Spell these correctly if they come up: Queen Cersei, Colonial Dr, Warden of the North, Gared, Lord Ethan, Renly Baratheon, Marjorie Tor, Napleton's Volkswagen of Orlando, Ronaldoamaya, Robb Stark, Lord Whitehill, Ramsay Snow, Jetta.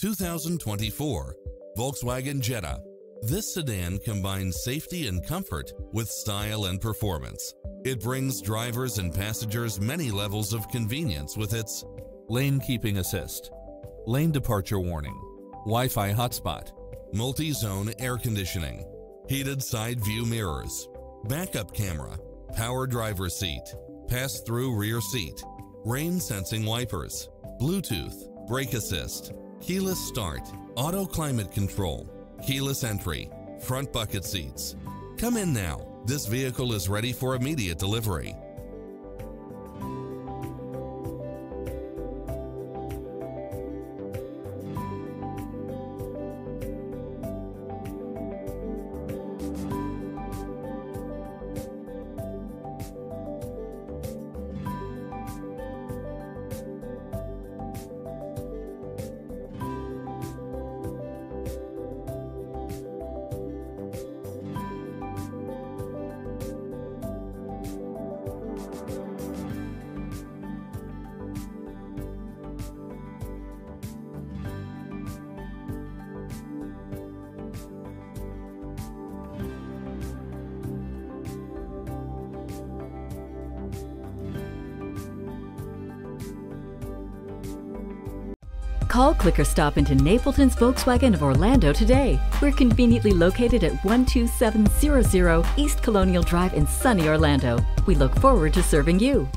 2024 Volkswagen Jetta. This sedan combines safety and comfort with style and performance. It brings drivers and passengers many levels of convenience with its lane keeping assist, lane departure warning, Wi-Fi hotspot, multi-zone air conditioning, heated side view mirrors, backup camera, power driver seat, pass-through rear seat, rain-sensing wipers, Bluetooth, brake assist, keyless start, auto climate control, keyless entry, front bucket seats. Come in now. This vehicle is ready for immediate delivery. Call, click, or stop into Napleton's Volkswagen of Orlando today. We're conveniently located at 12700 East Colonial Drive in sunny Orlando. We look forward to serving you.